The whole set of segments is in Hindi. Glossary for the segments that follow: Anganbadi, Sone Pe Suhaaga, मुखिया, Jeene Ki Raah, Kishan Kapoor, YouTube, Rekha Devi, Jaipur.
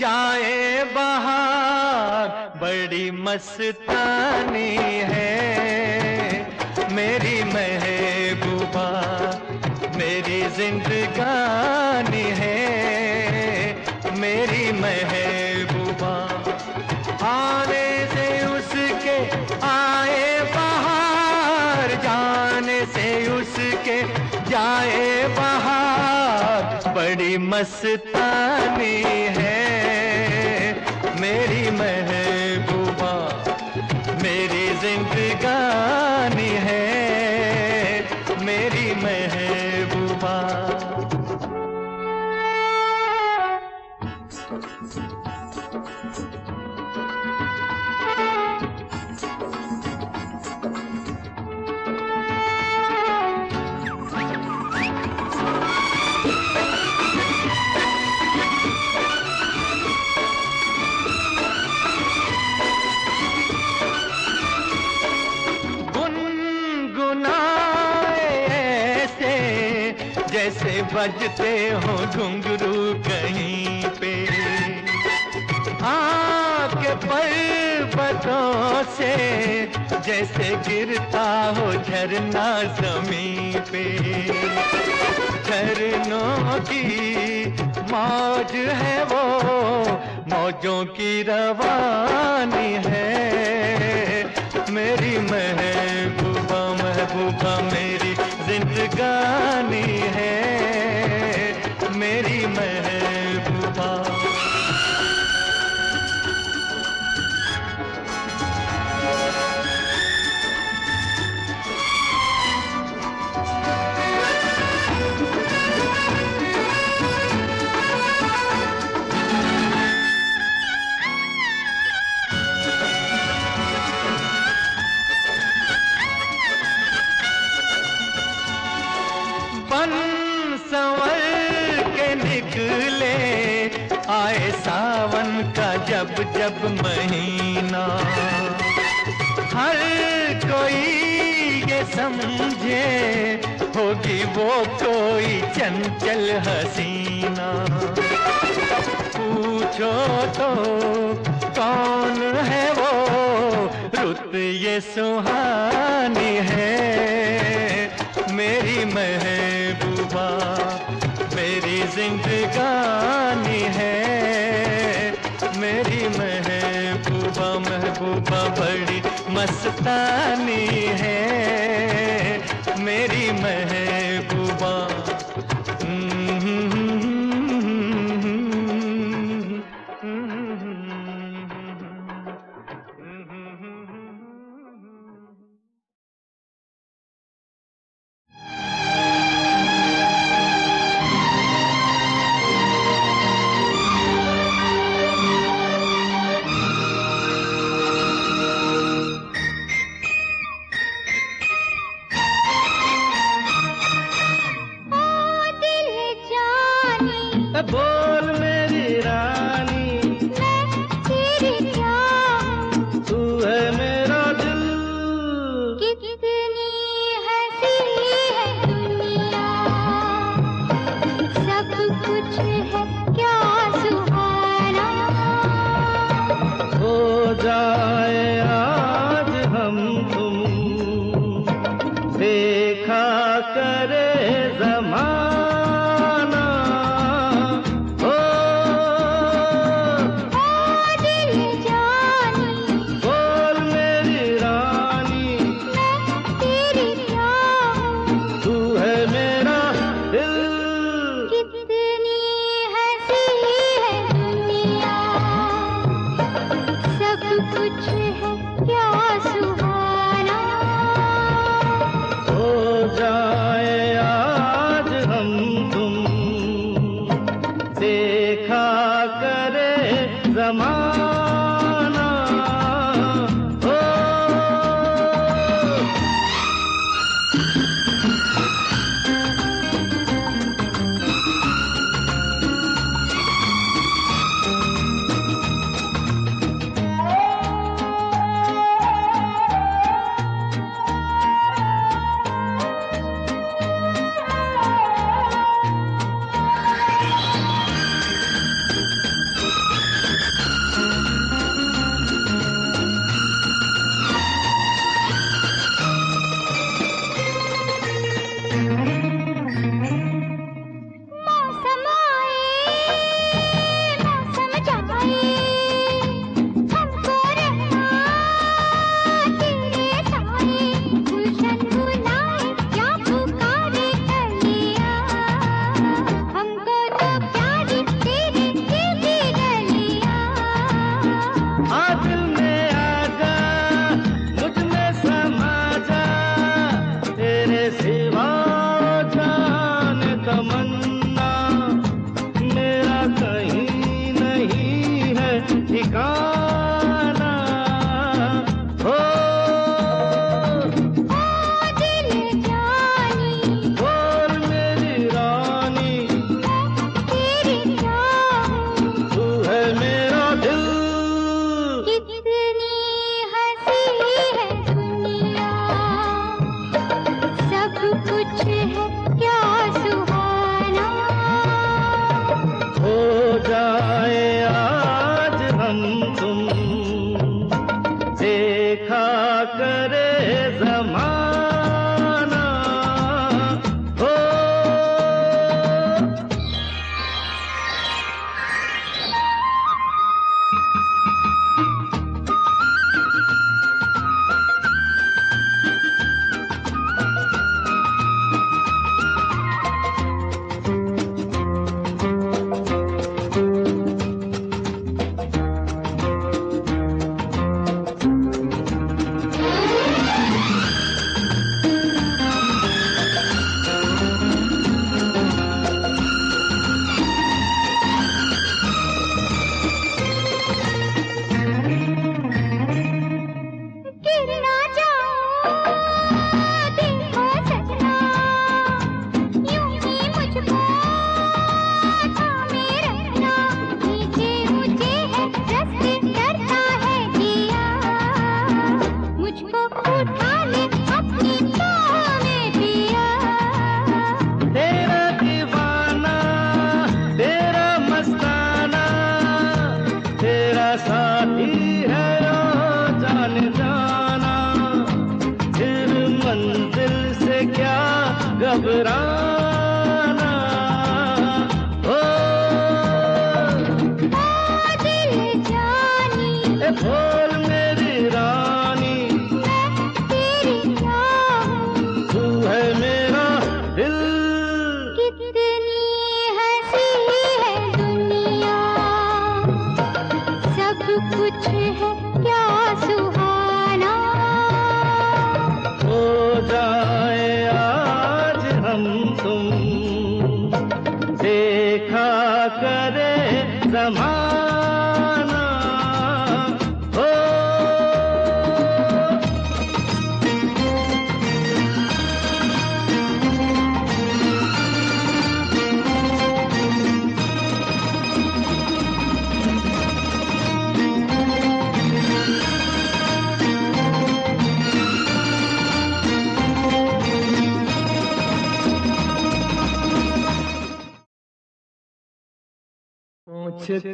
जाए बहार बड़ी मस्तानी है मेरी महबूबा, मेरी जिंदगानी है मेरी महबूबा। आने से उसके आए बहार, जाने से उसके जाए बहार बड़ी मस्तानी है मेरी महबूबा, मेरी जिंदगानी है मेरी महबूबा। जैसे बजते हो घुंघरू कहीं पे, आके पर्वतों से जैसे गिरता हो झरना जमीन पे। झरनों की मौज है वो, मौजों की रवानी है मेरी महबूबा, महबूबा मेरी जिंदगानी है मेरी महबूबा। आए सावन का जब जब महीना, हर कोई ये समझे होगी वो कोई चंचल हसीना। पूछो तो कौन है वो, रुत ये सुहानी है मेरी महबूबा, मेरी जिंदगानी है मेरी महबूबा। महबूबा बड़ी मस्तानी है मेरी महबूबा।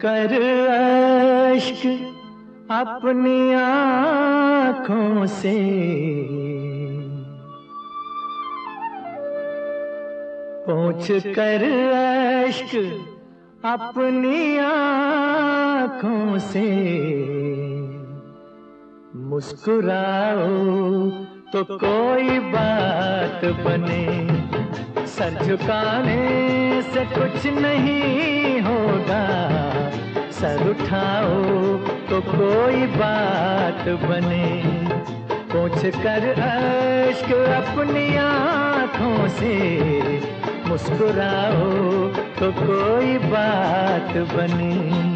कर अश्क अपनी आँखों से पोंछ कर अश्क अपनी आँखों से मुस्कुराओ तो कोई बात बने, सर झुकाने से कुछ नहीं होगा, सर उठाओ तो कोई बात बने। पूछ कर अश्क अपनी आँखों से मुस्कुराओ तो कोई बात बने।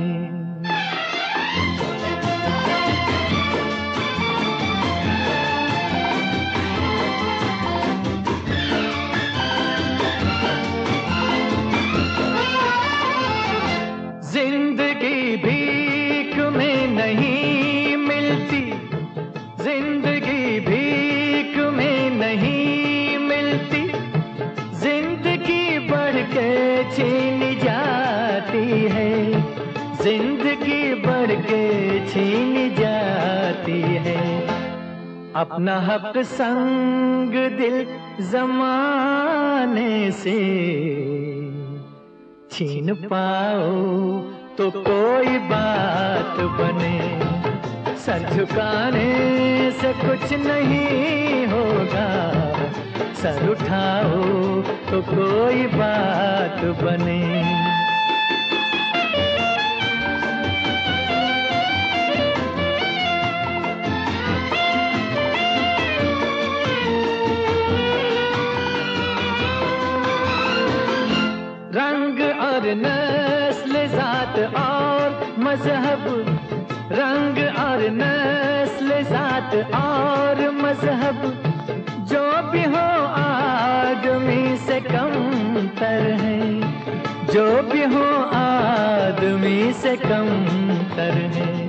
अपना हक संग दिल जमाने से छीन पाओ तो कोई बात बने, सर झुकाने से कुछ नहीं होगा, सर उठाओ तो कोई बात बने। नस्ल जात और मजहब, रंग और नस्ल जात और मजहब, जो भी हो आदमी से कमतर है, जो भी हो आदमी से कमतर है।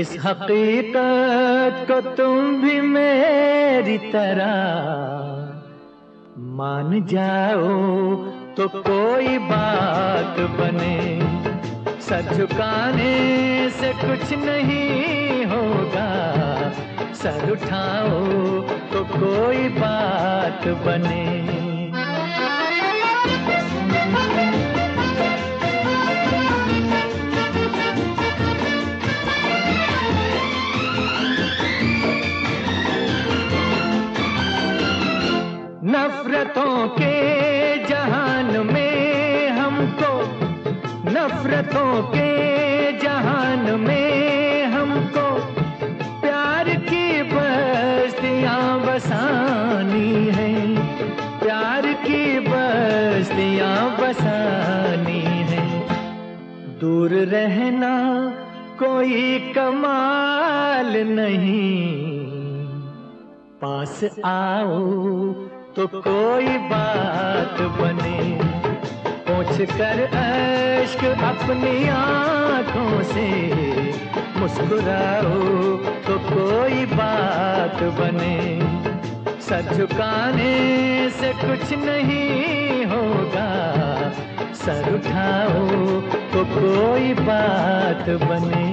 इस हकीकत को तुम भी मेरी तरह मान जाओ तो कोई बात बने, सर झुकाने से कुछ नहीं होगा, सर उठाओ तो कोई बात बने। नफरतों के जहान में हमको, नफरतों के जहान में हमको प्यार की बस्तियां बसानी है, प्यार की बस्तियां बसानी है। दूर रहना कोई कमाल नहीं, पास आओ तो कोई बात बने। पूछ कर इश्क अपनी आँखों से, मुस्कुराओ तो कोई बात बने। सर झुकाने से कुछ नहीं होगा, सर उठाओ तो कोई बात बने।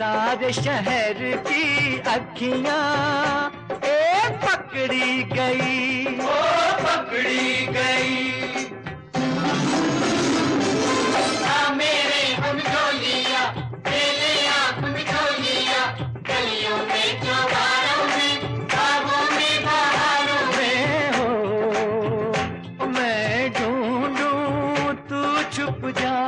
सारे शहर की अखियां ए पकड़ी गई, ओ पकड़ी गई। ना मेरे हम जो लिया, मेरे आप में जो लिया, गलियों में चौबारों में, बागों में बाहरों में हो। मैं ढूंढूं तू छुप जा,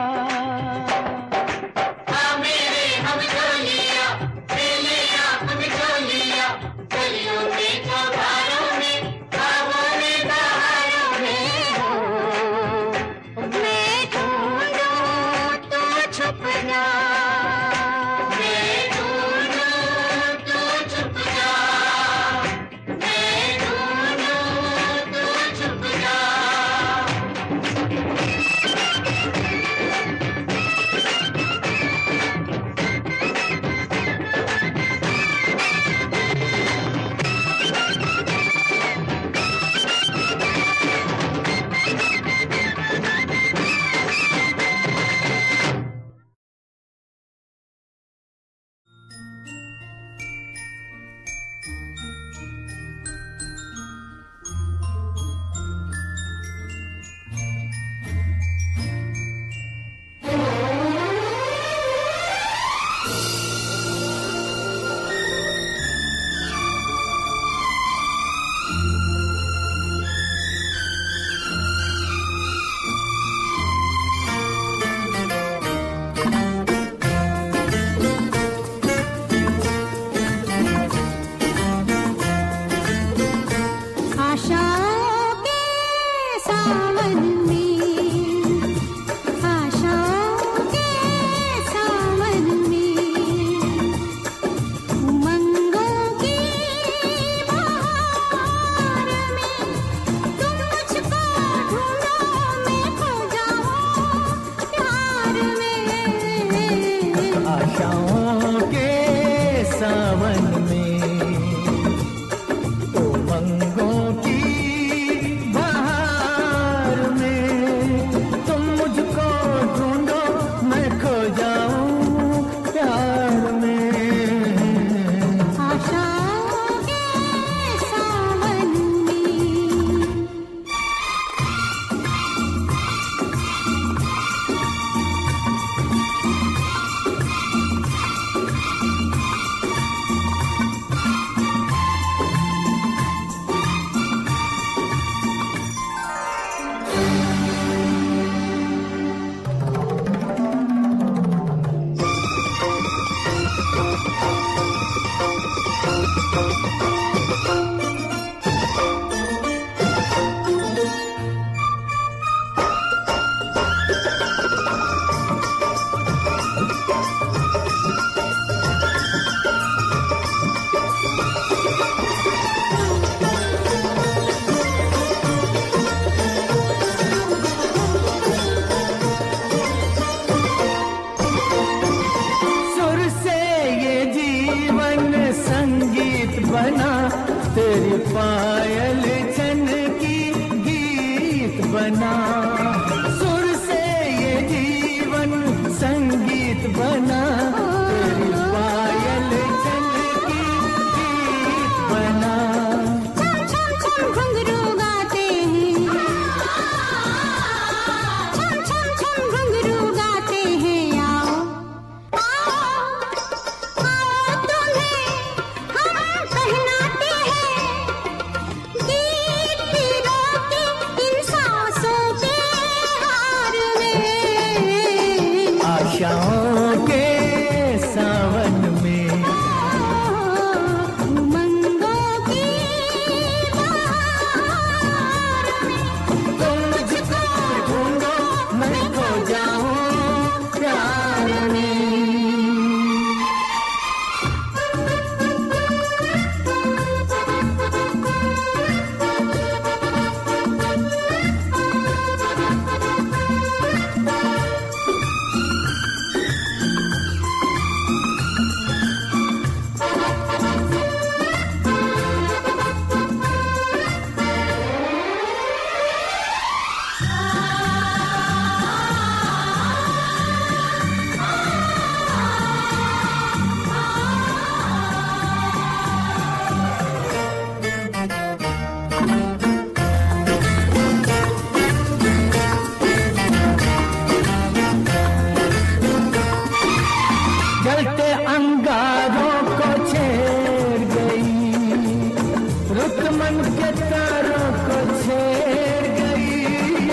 रुत मन के तारों को छेड़ गई,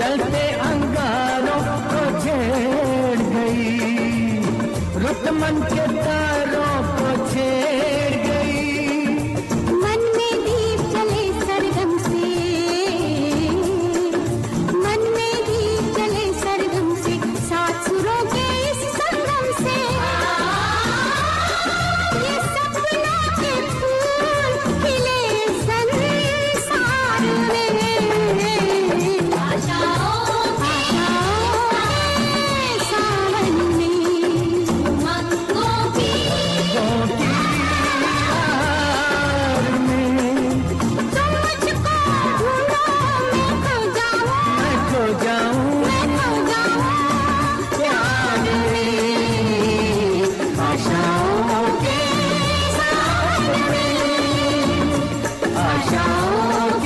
जलते अंगारों को छेड़ गई, रुत मन के तारों को छेड़ गई। मन में दीप जले सरगम से, मन में दीप जले सरगम से, साथ सुरों के इस संगम से। ये सपना के फूल खिले संसार में, आशाओं के सावन में, मन को भी प्यार में। तुम मुझको ढूंढो, मैं खो जाऊं, मैं खो जाऊं, मैं खो जाऊं प्यार में, आशाओं के सावन में, आशाओं के सावन में, आशाओं के सावन में, आशाओं के सावन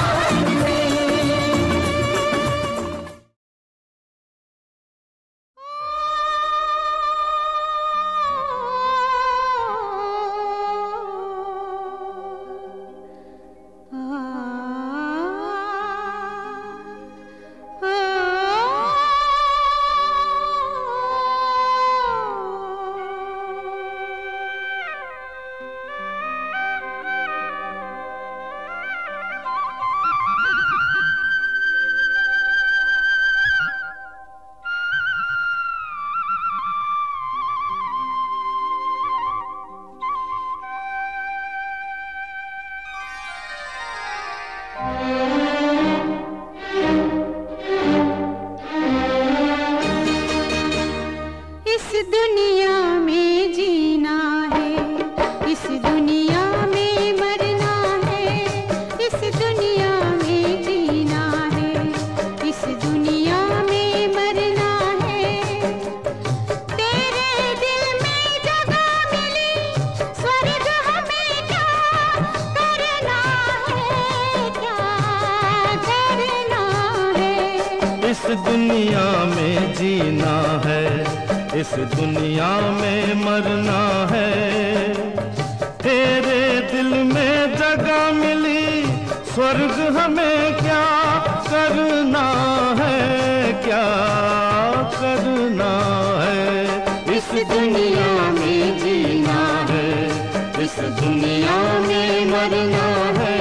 में। इस दुनिया में जीना है, इस दुनिया में मरना है, इस दुनिया में जीना है, इस दुनिया में मरना है। तेरे दिल में जगह मिली स्वर्ग हमें क्या करना है, क्या करना है। इस दुनिया में जीना है, इस दुनिया में मरना है।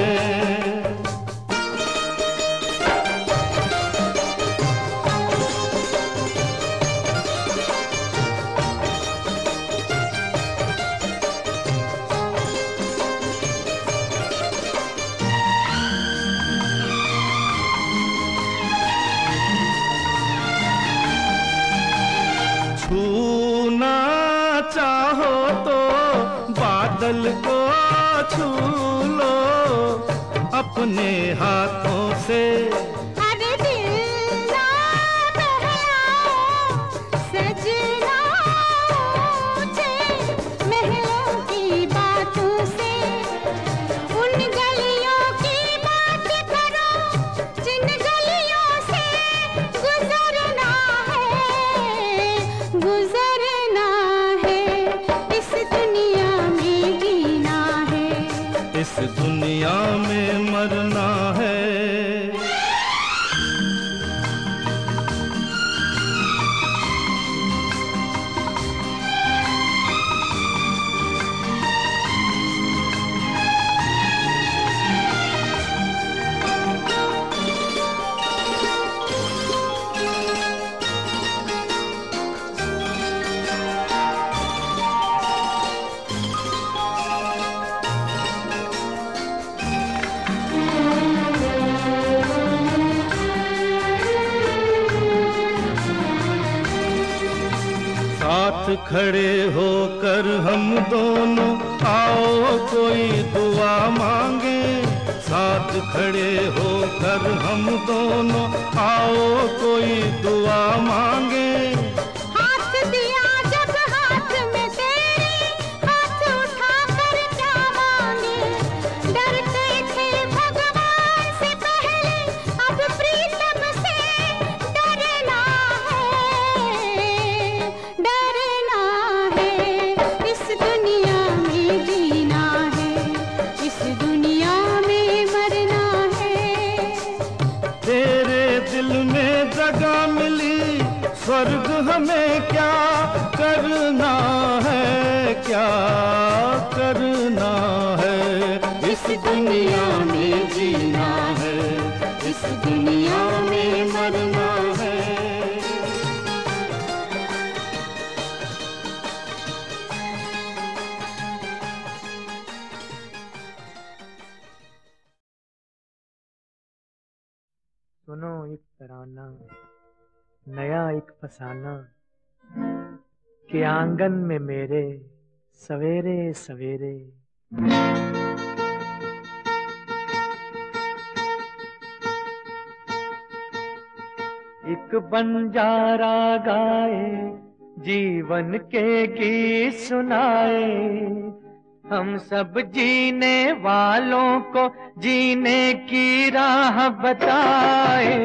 तेरे दिल में जगह मिली स्वर्ग हमें क्या करना है, क्या करना है। इस दुनिया में जीना है, इस दुनिया में मरना है। छूना चाहो तो बादल को छू लो अपने हाथों से, अरे दिल ना बहलाओ सजना मुझे महलों की बातों से। उन गलियों की बात करो जिन गलियों से गुजरना है, गुजरना है। इस दुनिया में जीना है, इस दुनिया में मरना है। साथ खड़े होकर हम दोनों आओ कोई दुआ मांगे, साथ खड़े होकर हम दोनों आओ कोई दुआ मांगे। हाथ दिया जब हाथ में तेरे, हाथ उठा कर क्या मांगे। डर गए थे भगवान से पहले, अब प्रीत फर्ज हमें क्या करना है, क्या करना है, इस दुनिया में जीना है, इस दुनिया में मरना है। सुनो एक तराना नया एक फसाना के आंगन में मेरे सवेरे सवेरे। एक बंजारा गाए जीवन के गीत सुनाए, हम सब जीने वालों को जीने की राह बताए।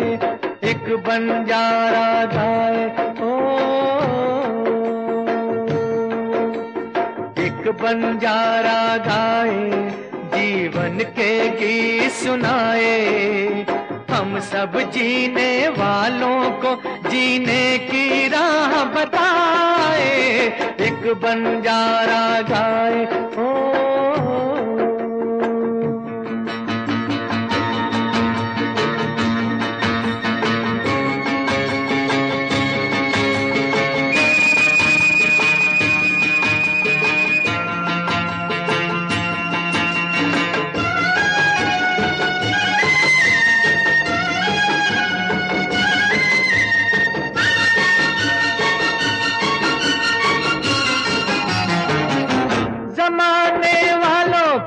एक बंजारा गाए ओ, एक बंजारा गाए जीवन के गीत सुनाए, हम सब जीने वालों को जीने की राह बताए। एक बंजारा गाए ओ,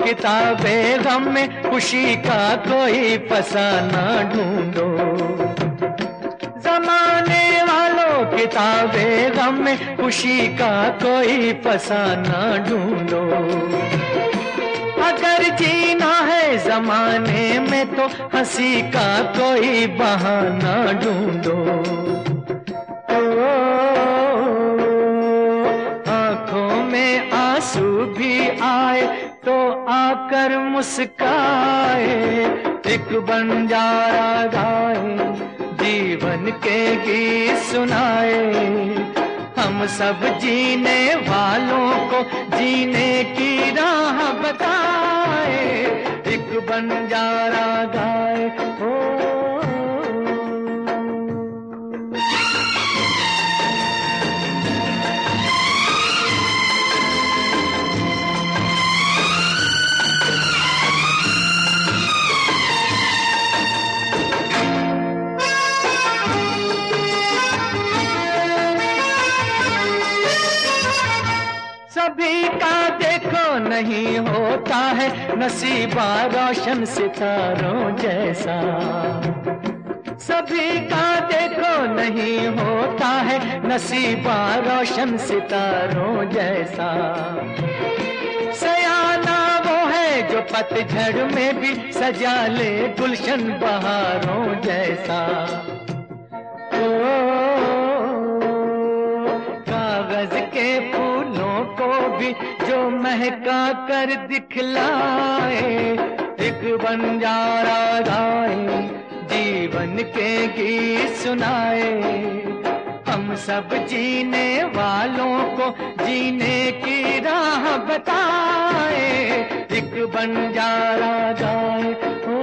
किताबें गम में खुशी का कोई फसाना ढूंढो, जमाने वालों किताबें गम में खुशी का कोई फसाना ढूंढो। अगर जीना है जमाने में तो हंसी का कोई बहाना ढूंढो। आंखों में आंसू भी आए तो आकर मुस्काए। एक बंजारा गाए जीवन के गीत सुनाए, हम सब जीने वालों को जीने की राह बताए। एक बंजारा गाए ओ, सभी का देखो नहीं होता है नसीबा रोशन सितारों जैसा, सभी का देखो नहीं होता है नसीबा रोशन सितारों जैसा। सयाना वो है जो पतझड़ में भी सजा ले गुलशन बहारों जैसा। कागज के को भी जो महका कर दिखलाए। एक बंजारा गाए जीवन के गीत सुनाए, हम सब जीने वालों को जीने की राह बताए। एक बंजारा गाए ओ,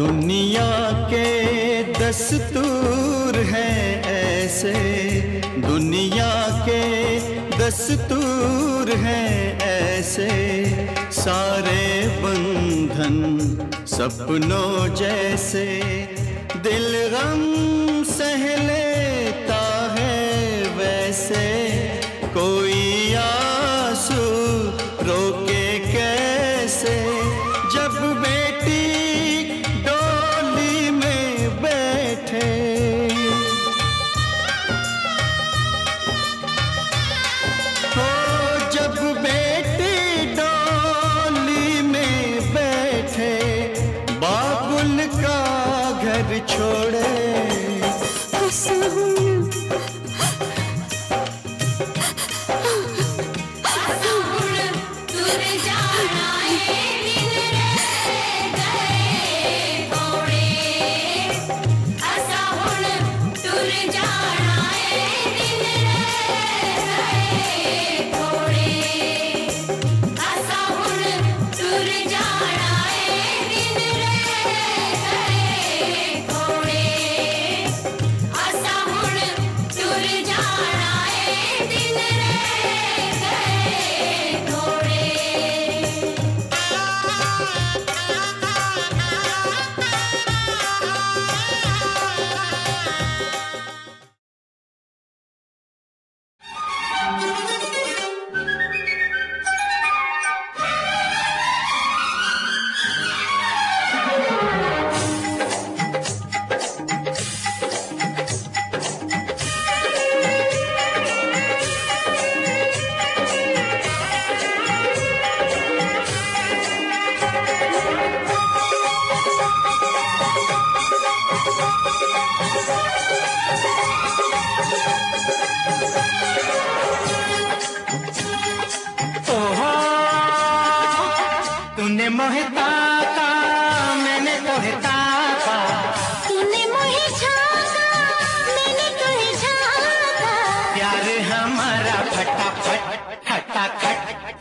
दुनिया के दस्तूर हैं ऐसे, दुनिया के दस्तूर हैं ऐसे, सारे बंधन सपनों जैसे, दिल गम सह लेता है वैसे, कोई आंसू रोके कैसे, जब बेटी डोली में बैठे, हो जब बेटी डोली में बैठे, बाबुल का घर छोड़े,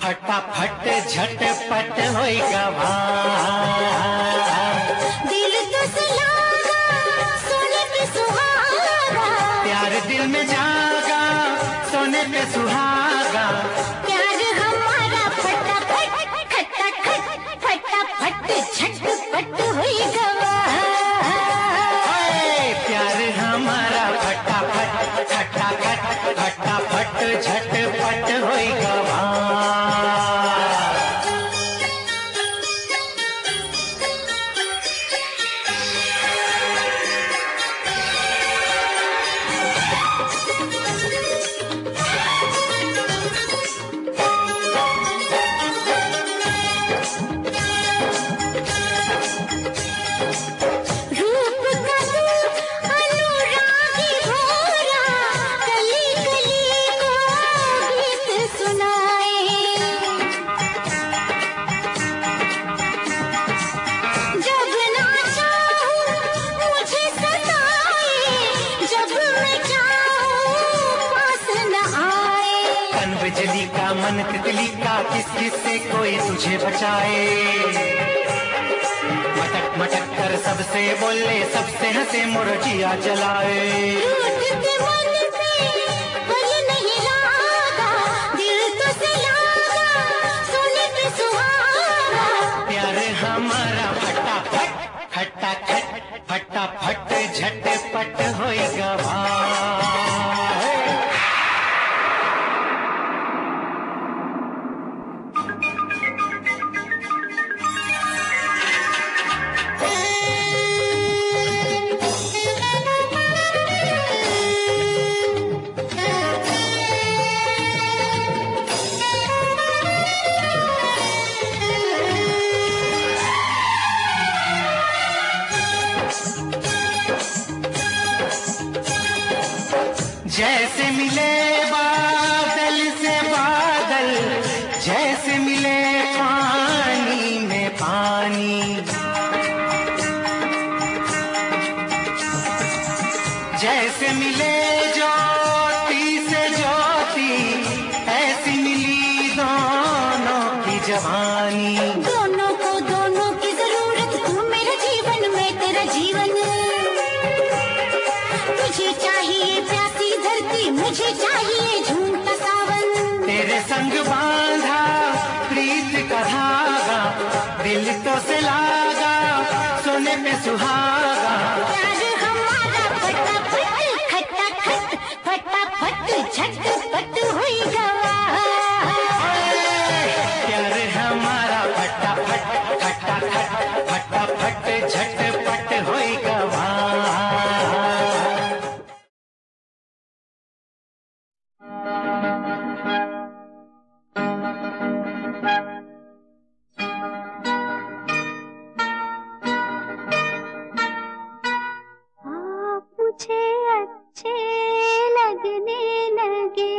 फटाफट झटपट होई गवार, दिल तो सुहागा सोने पे सुहागा, प्यार दिल में जागा सोने पे सुहागा, प्यार हमारा फटाफट खटाखट फटाफट झटपट होई गवार, प्यार हमारा फटाफट खटाखट फटाफट झटपट होई गवार। तुझे बचाए मटक मटक कर सबसे बोले, सबसे हंसे मुरझिया जलाए, नहीं लागा दिल तो से लागा सोने पे सुहागा, प्यार हमारा फटाफट खटाखट फटाफट झटपट होई गवार। दोनों को दोनों की जरूरत, तू मेरे जीवन में मेरा जीवन, तुझे चाहिए प्यासी धरती, मुझे चाहिए झूमता सावन। तेरे संग बांधा प्रीत का धागा, दिल तो से लागा सोने में सुहागा। प्यार हमारा फटाफट खट्टा खट, फटाफट झटपट हुई गवाह। प्यार हमारा फटाफट खट्टा खट, फटाफट झटपट हुई गवाह। अच्छे लगने लगे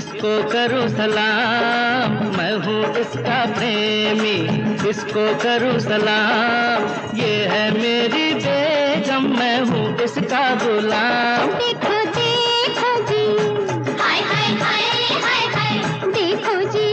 इसको करूँ सलाम, मैं हूँ इसका प्रेमी, इसको करूँ सलाम। ये है मेरी बेगम, मैं हूँ इसका गुलाम। देखो देखो जी, हाय हाय हाय हाय हाय, देखो जी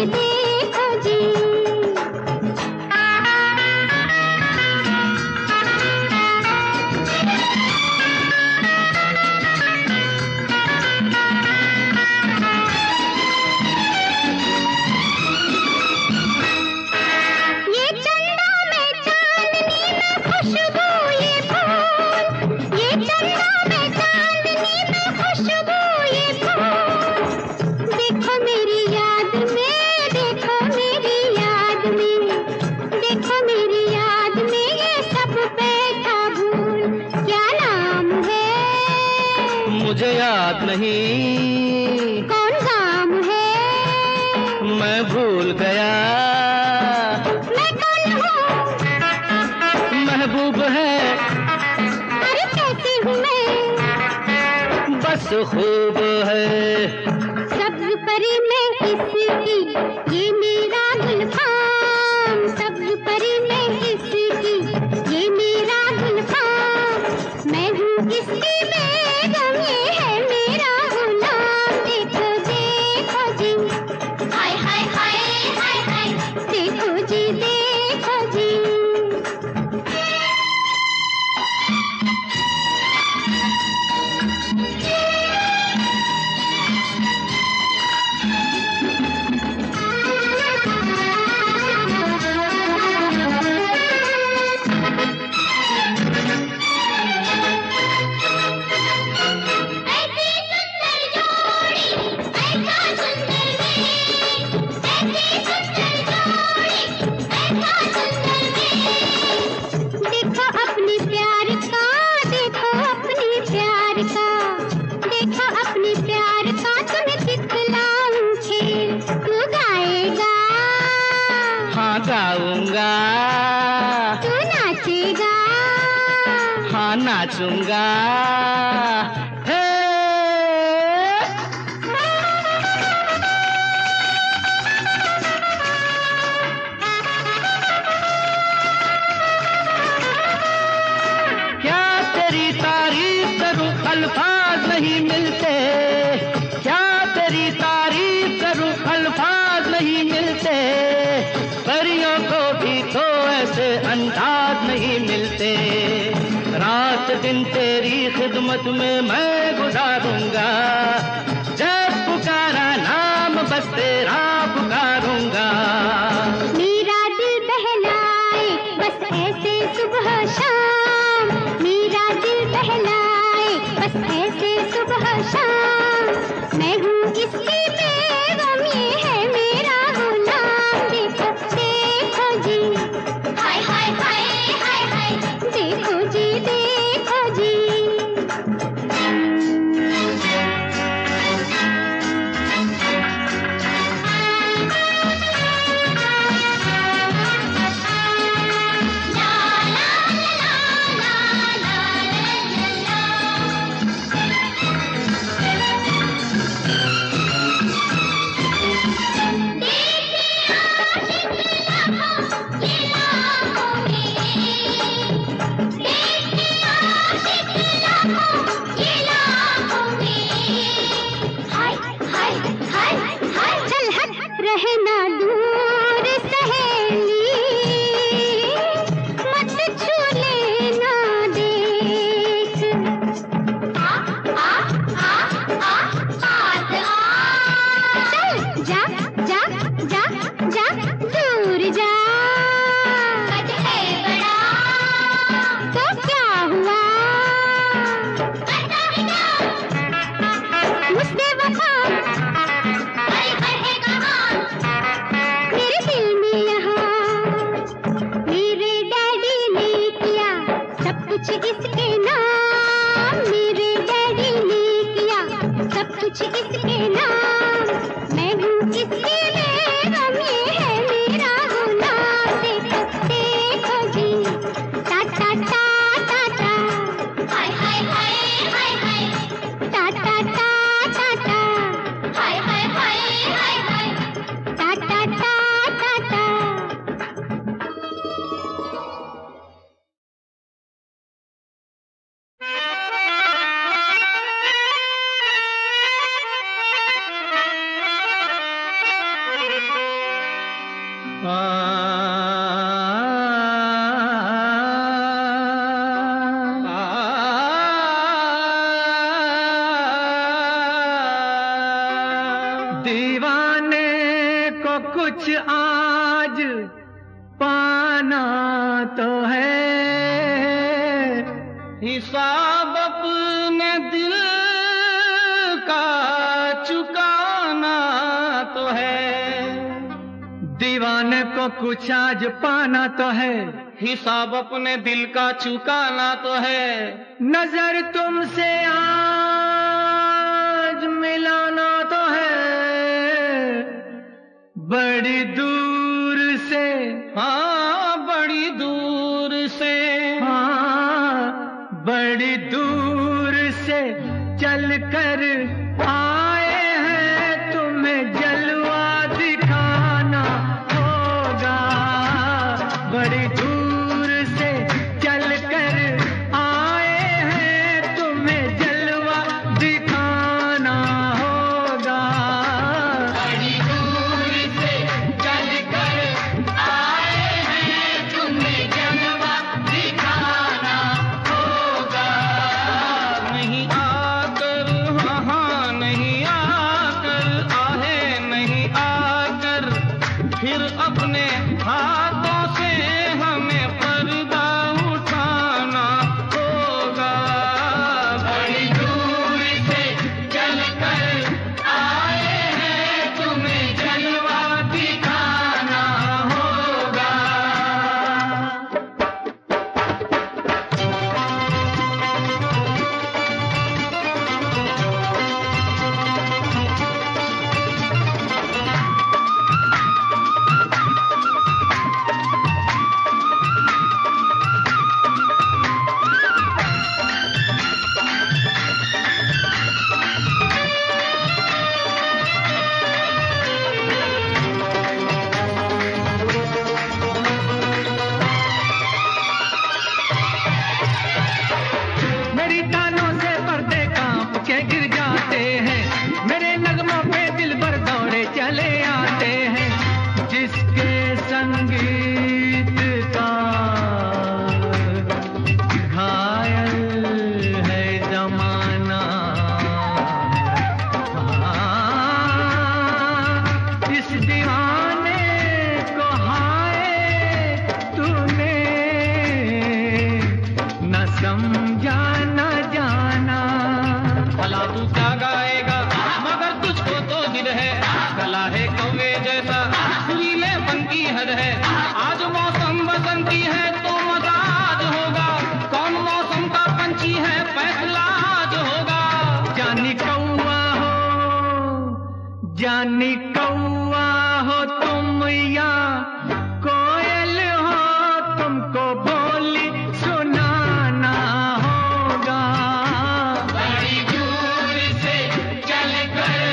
मुझे याद नहीं कौन काम है, मैं भूल गया मैं कौन हूँ। महबूब है, अरे कैसी हूँ मैं, बस खूब है। सब्ज परी मैं इसकी, ये मेरा गुलफाम। सब्ज परी मैं इसकी, ये मेरा गुलफाम। मैं हूँ इसकी बेगम, ये है मेरा गुलाम। देखो देखो जी, हाय हाय हाय हाय हाय, देखो जी देखो जी। गाऊंगा तू नाचेगा, हाँ नाचूंगा। क्या तेरी तारीफ करूं, अल्फाज नहीं मिलते। क्या तेरी तारीफ करूं, अल्फाज नहीं मिलते। परियों को भी तो ऐसे अंदाज नहीं मिलते। रात दिन तेरी खिदमत में मैं गुजारूंगा, जब पुकारा नाम बस तेरा पुकारूंगा। मेरा दिल बहलाए बस ऐसे सुबह शाम, मेरा दिल बहलाए बस ऐसे सुबह शाम। मैं हूँ इसकी बेगम, ये है मेरा गुलाम। देखो देखो जी, हाय हाय हाय हाय हाय, देखो जी देखो जी। जा जा जा जा। दीवाने को कुछ आज पाना तो है, हिसाब अपने दिल का चुकाना तो है। दीवाने को कुछ आज पाना तो है, हिसाब अपने दिल का चुकाना तो है। नजर तुमसे आज मिलाना तो है, बड़ी दूर से, हाँ बड़ी दूर से, हाँ बड़ी दूर से चल कर आए हैं, तुम्हें जलवा दिखाना होगा। बड़ी दूर से चल कर आए हैं, तुम्हें जलवा दिखाना होगा। फिर अपने हाथों से हमें पर्दा उठाना होगा। बड़ी दूर से चल कर आए हैं, तुम्हें जलवा दिखाना होगा। जानी कौआ हो तुम या कोयल हो, तुमको बोली सुनाना होगा। बड़ी दूर से चल कर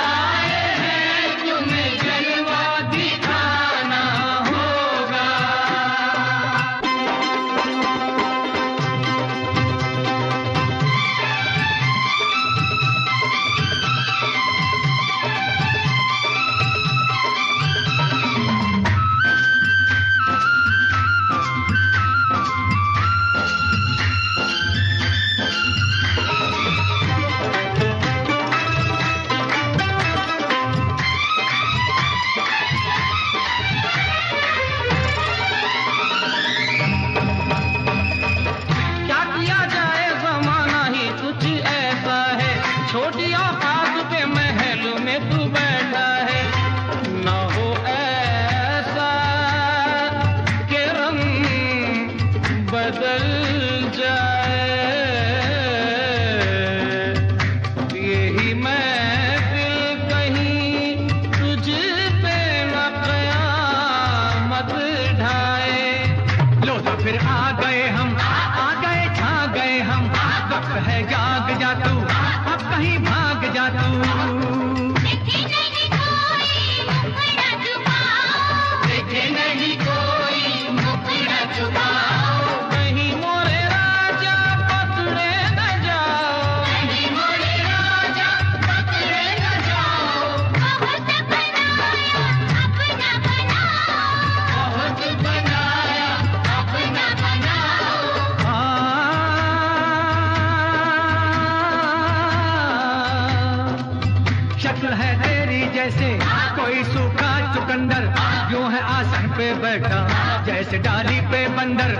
आए हैं, तुम्हें जलवा दिखाना होगा। जैसे कोई सूखा चुकंदर, यूं है आसन पे बैठा जैसे डाली पे बंदर।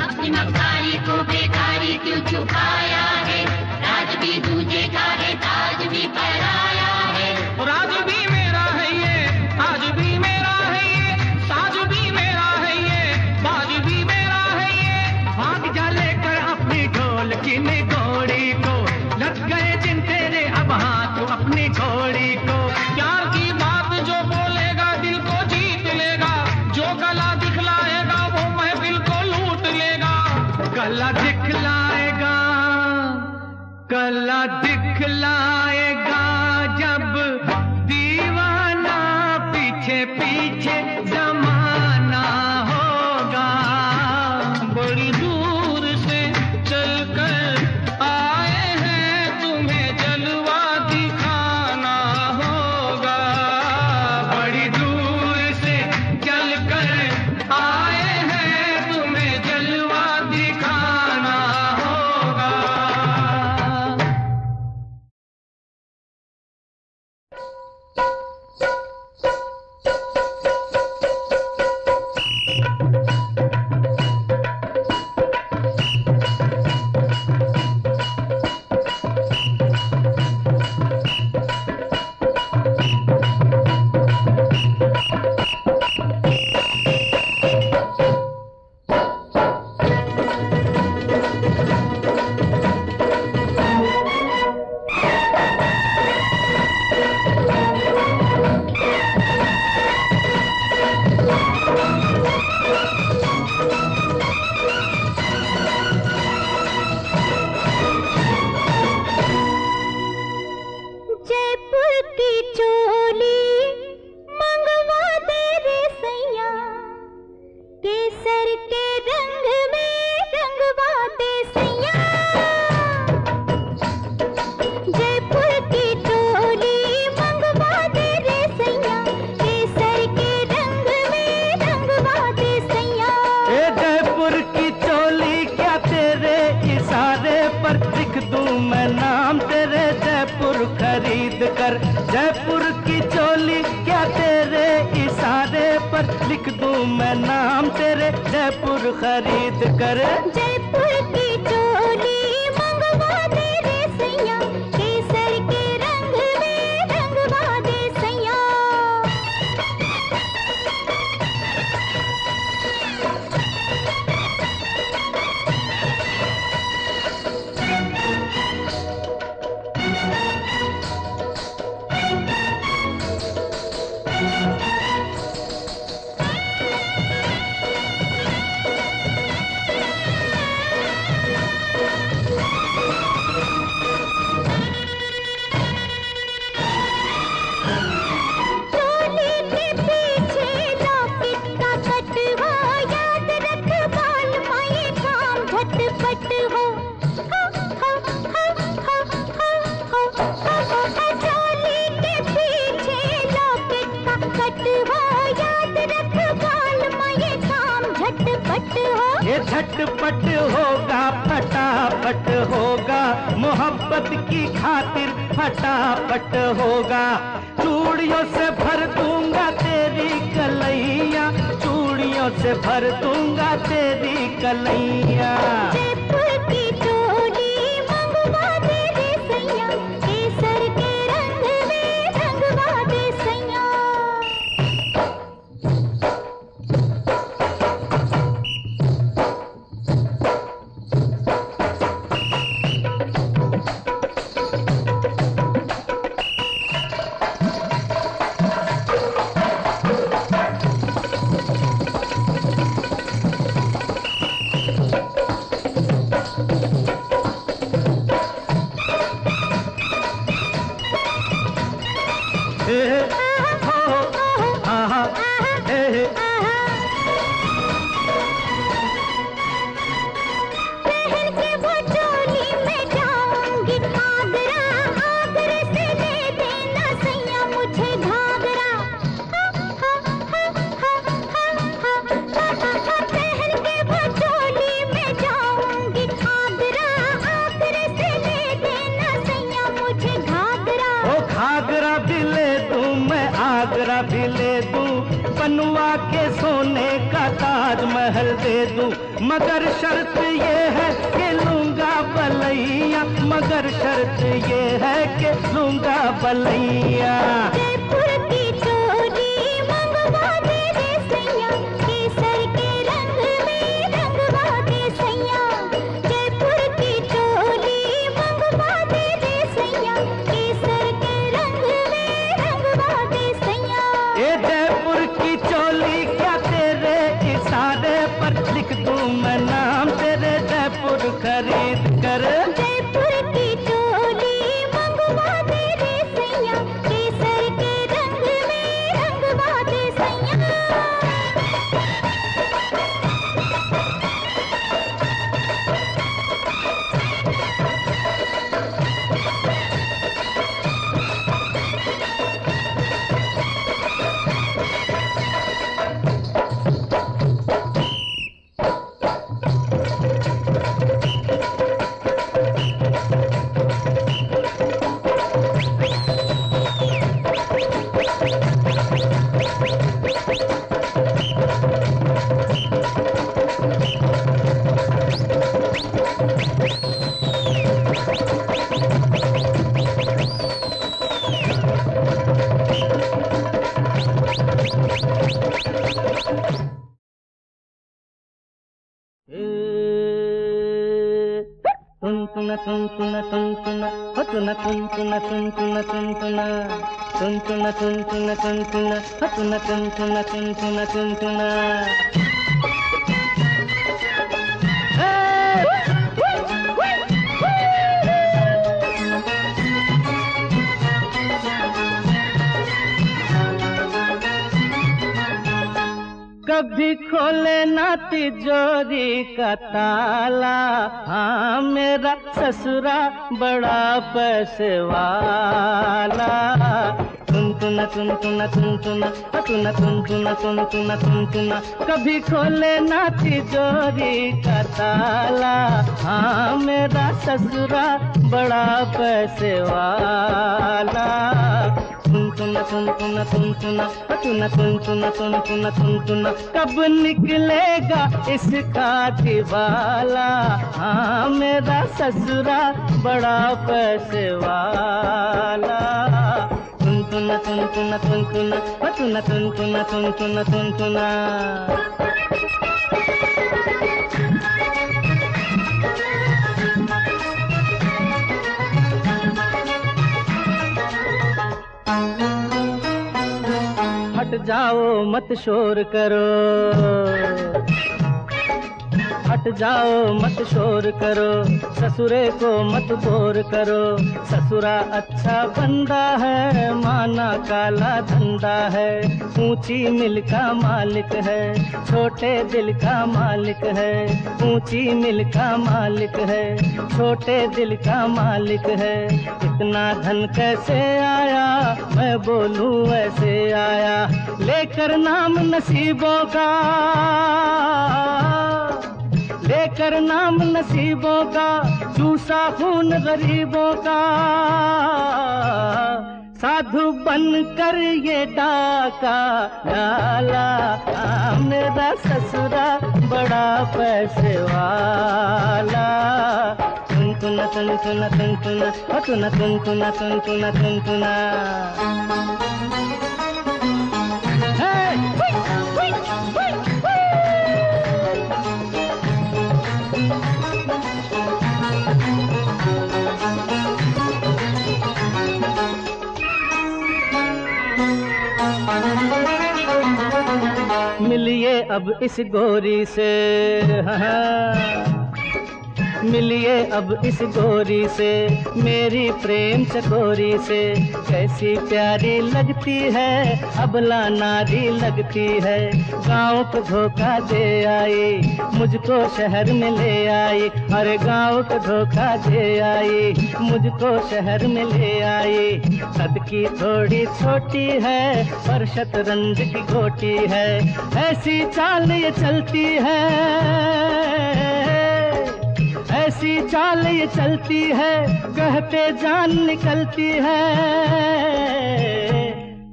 अपनी मक्कारी को बेकारी क्यों छुपाया है, राज भी दूजे का है ताज भी पहराया है। राज भी मेरा है ये, आज भी मेरा है ये, साज भी मेरा है ये, बाज भी मेरा है ये। भाग जा लेकर अपनी ढोल की निगोड़ी को, लग गए जिन तेरे अब हाथ तो अपनी घोड़ी को। प्यार की बात जो बोलेगा दिल को जीत लेगा, जो गला दिखलाएगा वो महफिल को लूट लेगा। गला दिखलाएगा, गला दिखलाएगा जब दीवाना, पीछे पीछे जमाना होगा। बड़ी दूर से चलकर आए हैं, तुम्हें जलवा दिखाना होगा। बड़ी दूर से चलकर आए हैं, तुम्हें जलवा दिखाना होगा। जयपुर की चोली क्या तेरे इशारे पर, लिख दूं मैं नाम तेरे जयपुर खरीद कर। जयपुर की चोली मंगवा दे रे सैया, केसर के रंग में रंगवा दे सैया। झटपट होगा फटाफट होगा, मोहब्बत की खातिर फटाफट होगा। चूड़ियों से भर दूंगा तेरी कलैया, चूड़ियों से भर दूंगा तेरी कलैया। जयपुर की चोली मंगवा दे रे सैया, केसर के रंग में रंगवा दे सैया। ताजमहल दे दूं, मगर शर्त ये है कि लूंगा बलैया, मगर शर्त ये है कि लूंगा बलैया। कभी खोले ना तिजोरी का ताला, हाँ मेरा ससुरा बड़ा पैसे वाला। तुना तुन तुना तुन तुना तुना तुन तुना तुन तुना तुन तुना, कभी खोले ना तिजोरी का ताला, हाँ मेरा ससुरा बड़ा पैसे वाला। तुन तुना तुन तुना तुन तुना तुना तुन तुना तुन तुना तुन तुना, कब निकलेगा इसका दिवाला, हाँ मेरा ससुरा बड़ा पैसे वाला। तुना तुन तुना तुन तुना तुना तुन तुना तुन तुना तुन तुना। हट जाओ मत शोर करो, हट जाओ मत शोर करो, ससुरे को मत बोर करो। ससुरा अच्छा बंदा है, माना काला धंधा है, ऊंची मिल का मालिक है, छोटे दिल का मालिक है, ऊंची मिल का मालिक है, छोटे दिल का मालिक है। इतना धन कैसे आया, मैं बोलूं ऐसे आया, लेकर नाम नसीबों का, लेकर नाम नसीबों का, चूसा खून गरीबों का। साधु बन कर ये डाका डाला, मेरा ससुरा बड़ा पैसे वाला। तुन तुना तुन तुना तुन तुना तुना तुन तुना तुन तुना तुन तुना। मिलिए अब इस गोरी से, मिलिए अब इस गोरी से, मेरी प्रेम चकोरी से, कैसी प्यारी लगती है, अबला नारी लगती है। गाँव को धोखा दे आई, मुझको शहर में ले आई, अरे गाँव को धोखा दे आई, मुझको शहर में ले आई। कद की थोड़ी छोटी है, पर शतरंज की गोटी है, ऐसी चाल ये चलती है, ऐसी चाल ये चलती है, कहते जान निकलती है।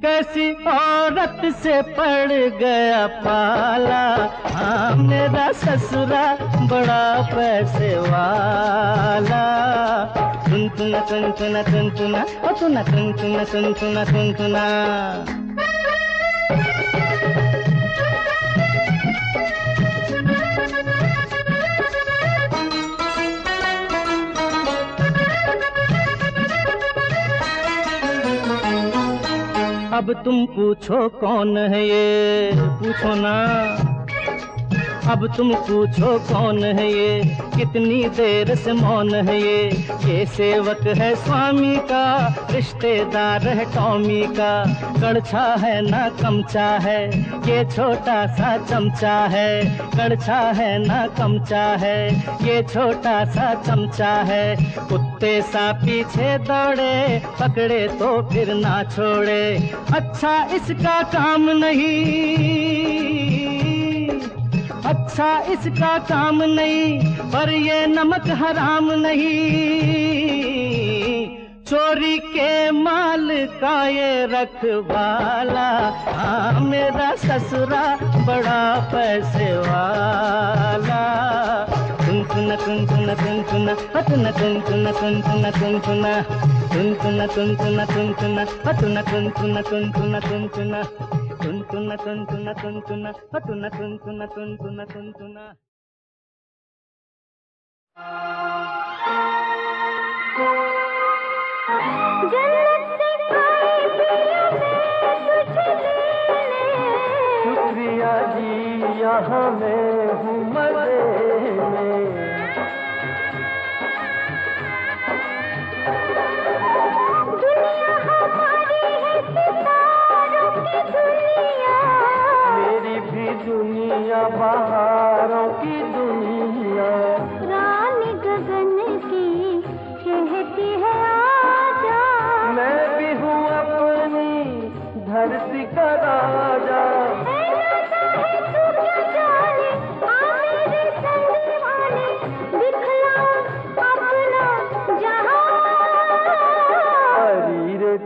कैसी औरत से पड़ गया पाला, हाँ मेरा ससुरा बड़ा पैसे वाला। सुन तुना सुन तुना सुन तुना ओ तुना सुन तुना सुन तुना सुन तुना। अब तुम पूछो कौन है ये पूछो ना, अब तुम पूछो कौन है ये, कितनी देर से मौन है ये सेवक है स्वामी का, रिश्तेदार है टॉमी का, कड़छा है ना कमचा है ये छोटा सा चमचा है, कड़छा है ना कमचा है ये छोटा सा चमचा है। कुत्ते सा पीछे दौड़े पकड़े तो फिर ना छोड़े, अच्छा इसका काम नहीं, अच्छा इसका काम नहीं, पर ये नमक हराम नहीं, चोरी के माल का ये रखवाला। हाँ मेरा ससुरा बड़ा पैसे वाला। तुन तुना तुन तुना तुन तुना तुना तुन तुना तुन तुना तुन तुना तुन तुना तुन तुना तुन तुना तुना तुन तुना तुन तुना तुन तुना तुन तुना तुन तुना तुन तुना तुना तुन तुना तुन तुना तुन तुना। जन्नत से कोई पिया मैं तुझे ले शुक्रिया जी यहाँ मैं हूँ मजे में। दुनिया हमारी है सितारों की दुनिया, मेरी भी दुनिया बहारों की दुनिया, रानी गगन की कहती है आजा, मैं भी हूँ अपनी धरती का राजा।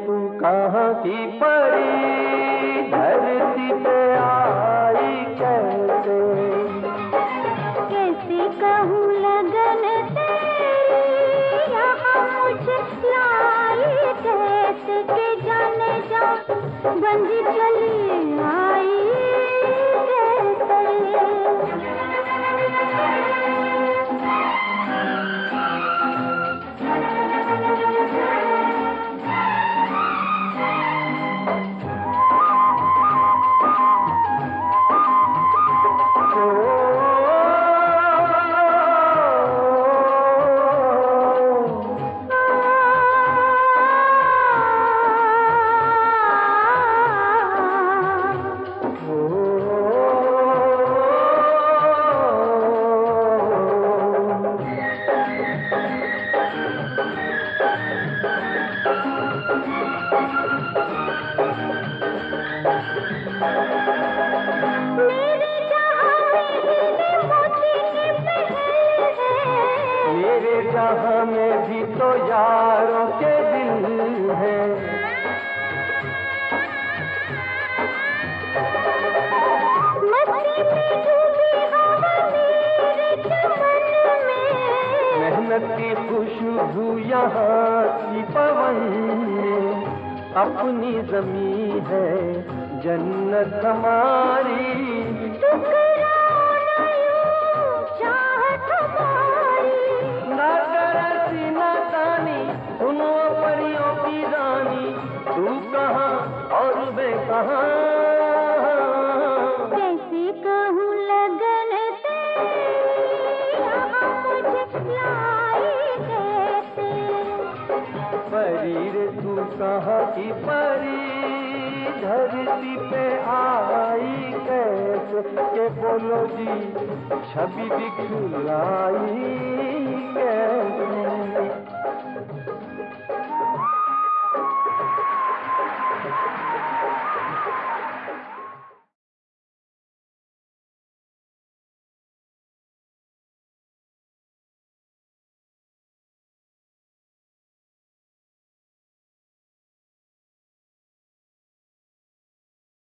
तू कहाँ की परी धरती पे आई कैसे, कैसे कहूँ लगन तेरी यहाँ मुझे लाई कैसे, के जाने जा बंदी चली आई कैसे।